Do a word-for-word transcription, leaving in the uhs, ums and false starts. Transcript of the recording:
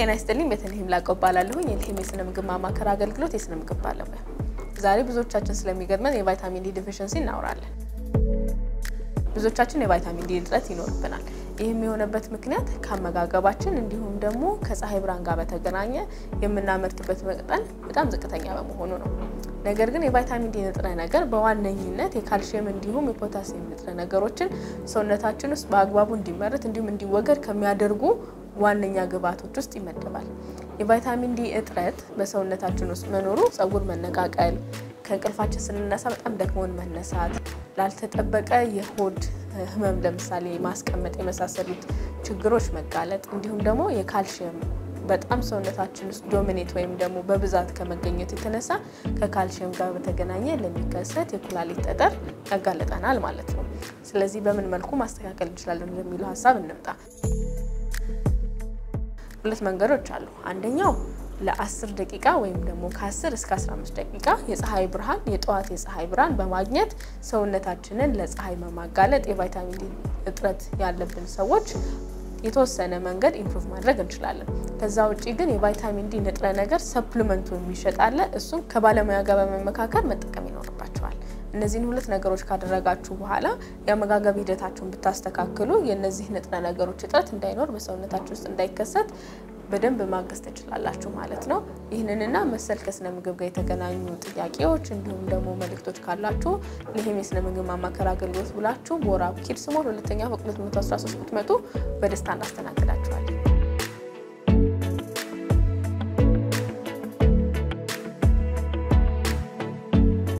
ጤና ይስጥልኝ በተልሂም ላቀባላለሁኝ እንተም የስነም ግማማ ከራገልግሎት የስነም ግባለበ ዛሬ ብዙዎቻችን ስለሚገጥመን የቫይታሚን ዲ ዲፊሸንሲ እናወራለን ብዙዎቻችን የቫይታሚን ዲ እጥረት ይኖርብናል ይሄም የሆነበት ምክንያት ከአመጋገባችን እንዲሁም ደግሞ ከፀሐይ ብርሃን ጋር በተገናኘ የምናመርትበት መጠን በጣም ዝቅተኛ በመሆኑ ነው ነገር ግን የቫይታሚን ዲ ንጥረ ነገር በዋነኝነት የካልሲየም እንዲሁም የፖታሲየም ንጥረ ነገሮችን ሰውነታችን ውስጥ በአግባቡ እንዲመረት እንዲሁም እንዲወገድ ከሚያደርጉ ዋነኛ ግብአቶች ውስጥ ይመደባል። የቫይታሚን ዲ እጥረት በሰውነታችን ውስጥ መኖሩ ፀጉር መነቃቀል ከእንቅልፋችን ስንነሳ በጣም ደክሞን መነሳት ላልተጠበቀ የሆድ ህመም ለምሳሌ ማስቀመጥ የመሳሰሉት ችግሮች መጋለጥ እንዲሁም ደግሞ የካልሲየም በጣም ሰውነታችን ውስጥ ዶሚኔት ወይም ደግሞ በብዛት ከመገኘት የተነሳ ከካልሲየም ጋር በተገናኘ ለሚከሰት የኩላሊት ጠጠር ያጋለጣናል ማለት ነው። ስለዚህ በምን መልኩ ማስተካከል እንችላለን የሚለው ሐሳብ እንምጣ። ሁለት መንገዶች አሉ። አንደኛው ለ10 ደቂቃ ወይም ደግሞ ከ10 እስከ አስራ አምስት ደቂቃ የፀሐይ ብርሃን የጧት የፀሐይ ብርሃን በማግኘት ሰውነታችንን ለፀሐይ መማጋለጥ የቫይታሚን ዲ እጥረት ያለብን ሰዎች የተወሰነ መንገድ ኢምፕሩቭ ማድረግ እንችላለን። ከዛው እጪ ግን የቫይታሚን ዲ ንጥረ ነገር ሰፕሊመንቱ የሚሸጣለ እሱ ከባለሙያ ጋር በመመካከር መጠቀም ይኖርባቸዋል። እነዚህን ሁለት ነገሮች ካደረጋችሁ በኋላ የአመጋገብ ሂደታችሁን ብታስተካክሉ የነዚህ ንጥረ ነገሮች እጥረት እንዳይኖር በሰውነታችሁ ውስጥ እንዳይከሰት በደንብ ማገዝ ትችላላችሁ ማለት ነው። ይህንንና መሰል ከስነ ምግብ ጋር የተገናኙ ጥያቄዎች እንዲሁም ደግሞ መልእክቶች ካላችሁ ለሄም የስነ ምግብ ማማከር አገልግሎት ብላችሁ ቦራብ ኪድስ ሞል ሁለተኛ ፎቅ መቶ አስራ ሶስት መቶ በደስታ እናስተናግዳችኋለን።